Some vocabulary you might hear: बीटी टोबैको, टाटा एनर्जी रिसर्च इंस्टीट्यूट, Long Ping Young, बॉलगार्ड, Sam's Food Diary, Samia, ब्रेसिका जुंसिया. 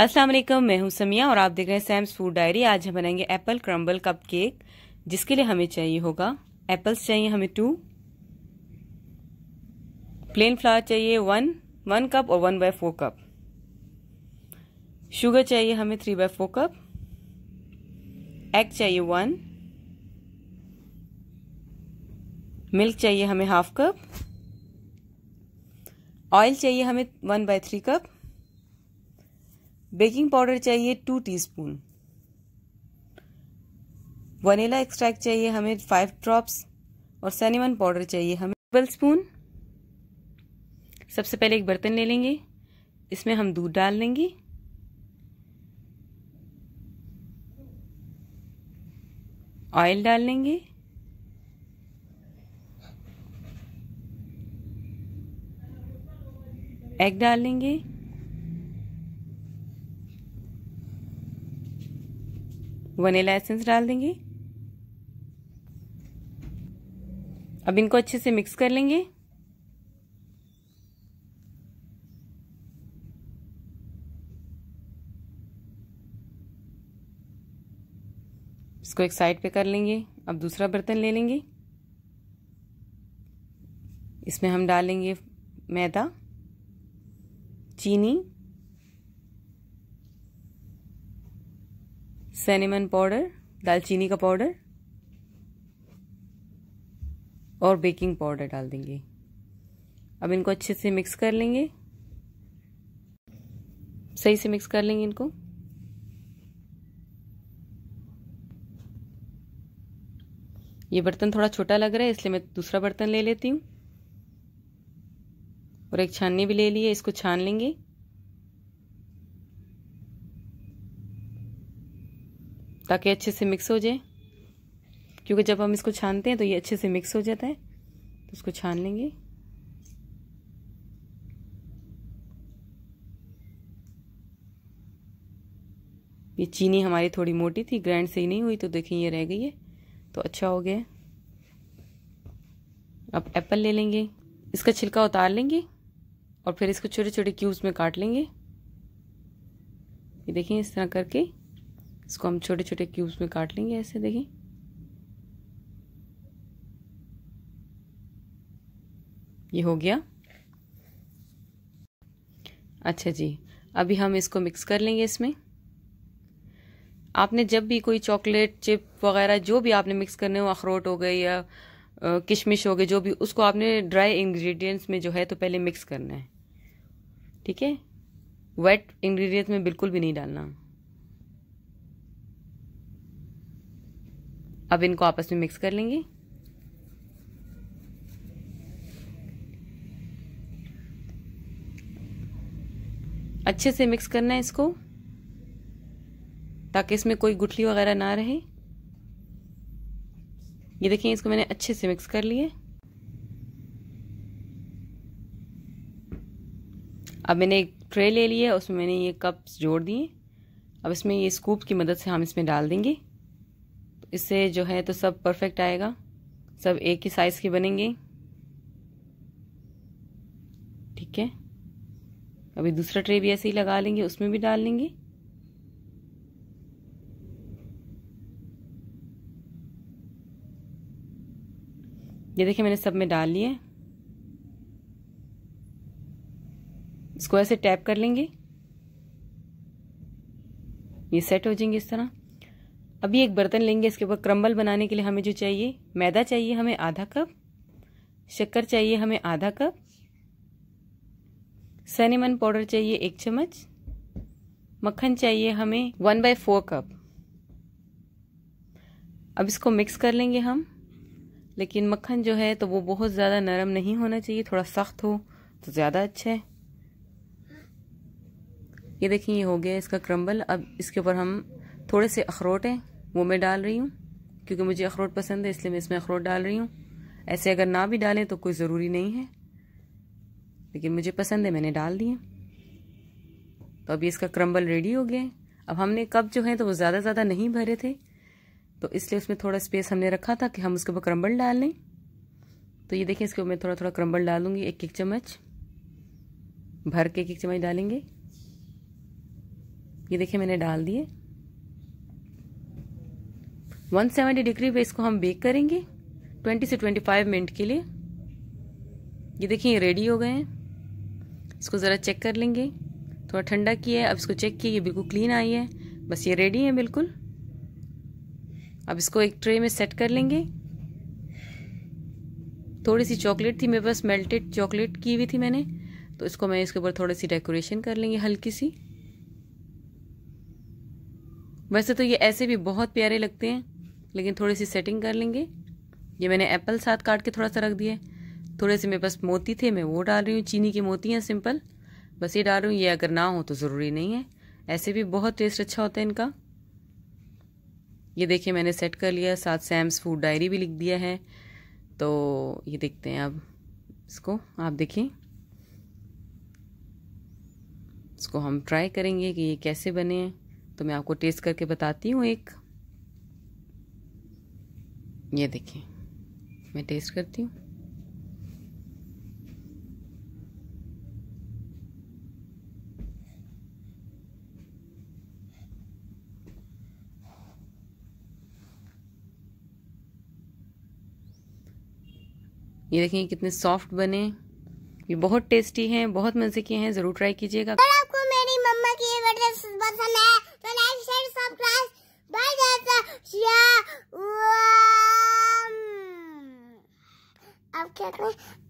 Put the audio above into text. अस्सलाम वालेकुम, मैं हूं समिया और आप देख रहे हैं सैम्स फूड डायरी। आज हम बनाएंगे एप्पल क्रम्बल कपकेक, जिसके लिए हमें चाहिए होगा एप्पल्स चाहिए हमें 2, प्लेन फ्लावर चाहिए 1 कप और 1/4 कप, शुगर चाहिए हमें 3/4 कप, एग चाहिए 1, मिल्क चाहिए हमें 1/2 कप, ऑयल चाहिए हमें 1/3 कप, बेकिंग पाउडर चाहिए 2 टीस्पून, वनीला एक्सट्रैक्ट चाहिए हमें 5 ड्रॉप्स और सिनेमन पाउडर चाहिए हमें 1 टेबल स्पून। सबसे पहले एक बर्तन ले लेंगे, इसमें हम दूध डाल लेंगे। ऑयल डाल लेंगे, एग डाल लेंगे, वनीला एसेंस डाल देंगे। अब इनको अच्छे से मिक्स कर लेंगे। इसको एक साइड पे कर लेंगे। अब दूसरा बर्तन ले लेंगे, इसमें हम डालेंगे मैदा, चीनी, सिनेमन पाउडर, दालचीनी का पाउडर और बेकिंग पाउडर डाल देंगे। अब इनको अच्छे से मिक्स कर लेंगे, सही से मिक्स कर लेंगे इनको। ये बर्तन थोड़ा छोटा लग रहा है, इसलिए मैं दूसरा बर्तन ले लेती हूँ और एक छाननी भी ले लिए, इसको छान लेंगे। ताकि अच्छे से मिक्स हो जाए, क्योंकि जब हम इसको छानते हैं तो ये अच्छे से मिक्स हो जाता है, तो इसको छान लेंगे। ये चीनी हमारी थोड़ी मोटी थी, ग्राइंड सही नहीं हुई, तो देखिए ये रह गई है, तो अच्छा हो गया। अब एप्पल ले लेंगे, इसका छिलका उतार लेंगे और फिर इसको छोटे छोटे क्यूब्स में काट लेंगे। ये देखिए इस तरह करके इसको हम छोटे छोटे क्यूब्स में काट लेंगे, ऐसे देखिए। ये हो गया। अच्छा जी, अभी हम इसको मिक्स कर लेंगे। इसमें आपने जब भी कोई चॉकलेट चिप वगैरह जो भी आपने मिक्स करने हो, अखरोट हो गए या किशमिश हो गए, जो भी, उसको आपने ड्राई इंग्रेडिएंट्स में जो है तो पहले मिक्स करना है, ठीक है। वेट इंग्रेडिएंट्स में बिल्कुल भी नहीं डालना। अब इनको आपस में मिक्स कर लेंगे। अच्छे से मिक्स करना है इसको, ताकि इसमें कोई गुठली वगैरह ना रहे। ये देखिए इसको मैंने अच्छे से मिक्स कर लिए। अब मैंने एक ट्रे ले लिया, उसमें मैंने ये कप्स जोड़ दिए। अब इसमें ये स्कूप की मदद से हम इसमें डाल देंगे, तो इससे जो है तो सब परफेक्ट आएगा, सब एक ही साइज के बनेंगे, ठीक है। अभी दूसरा ट्रे भी ऐसे ही लगा लेंगे, उसमें भी डाल लेंगे। ये देखिए मैंने सब में डाल लिए। इसको ऐसे टैप कर लेंगे, ये सेट हो जाएंगे इस तरह। अभी एक बर्तन लेंगे, इसके ऊपर क्रम्बल बनाने के लिए हमें जो चाहिए, मैदा चाहिए हमें 1/2 कप, शक्कर चाहिए हमें 1/2 कप, सिनेमन पाउडर चाहिए 1 चम्मच, मक्खन चाहिए हमें 1/4 कप। अब इसको मिक्स कर लेंगे हम, लेकिन मक्खन जो है तो वो बहुत ज़्यादा नरम नहीं होना चाहिए, थोड़ा सख्त हो तो ज़्यादा अच्छा है। ये देखिए ये हो गया इसका क्रम्बल। अब इसके ऊपर हम थोड़े से अखरोट हैं वो मैं डाल रही हूँ, क्योंकि मुझे अखरोट पसंद है, इसलिए मैं इसमें अखरोट डाल रही हूँ। ऐसे अगर ना भी डालें तो कोई ज़रूरी नहीं है, लेकिन मुझे पसंद है मैंने डाल दिए। तो अभी इसका क्रम्बल रेडी हो गया है। अब हमने कप जो है तो वो ज़्यादा नहीं भरे थे, तो इसलिए उसमें थोड़ा स्पेस हमने रखा था कि हम उसके ऊपर क्रम्बल डाल लें। तो ये देखिए इसके ऊपर मैं थोड़ा क्रम्बल डालूंगी, 1-1 चम्मच भर के 1-1 चम्मच डालेंगे। ये देखिए मैंने डाल दिए। 170 डिग्री पे इसको हम बेक करेंगे 20 से 25 मिनट के लिए। ये देखिए ये रेडी हो गए हैं। इसको ज़रा चेक कर लेंगे, थोड़ा ठंडा किया है। अब इसको चेक किए, ये बिल्कुल क्लीन आई है। बस ये रेडी है बिल्कुल। अब इसको एक ट्रे में सेट कर लेंगे। थोड़ी सी चॉकलेट थी मेरे पास, मेल्टेड चॉकलेट की हुई थी मैंने, तो इसको मैं इसके ऊपर थोड़ी सी डेकोरेशन कर लेंगे हल्की सी। वैसे तो ये ऐसे भी बहुत प्यारे लगते हैं, लेकिन थोड़ी सी सेटिंग कर लेंगे। ये मैंने एप्पल साथ काट के थोड़ा सा रख दिया। थोड़े से मेरे पास मोती थे, मैं वो डाल रही हूँ। चीनी की मोती हैं सिंपल, बस ये डाल रही हूँ। ये अगर ना हो तो ज़रूरी नहीं है, ऐसे भी बहुत टेस्ट अच्छा होता है इनका। ये देखिए मैंने सेट कर लिया, साथ सैम्स फूड डायरी भी लिख दिया है। तो ये देखते हैं अब इसको, आप देखिए इसको हम ट्राई करेंगे कि ये कैसे बने हैं। तो मैं आपको टेस्ट करके बताती हूँ। एक ये देखिए मैं टेस्ट करती हूँ। ये देखिए कितने सॉफ्ट बने। ये बहुत टेस्टी हैं, बहुत मजे के हैं, जरूर ट्राई कीजिएगा। अगर आपको मेरी मम्मा की ये वीडियो पसंद है तो लाइक, शेयर, सब्सक्राइब बाय जैसा आप क्या करें।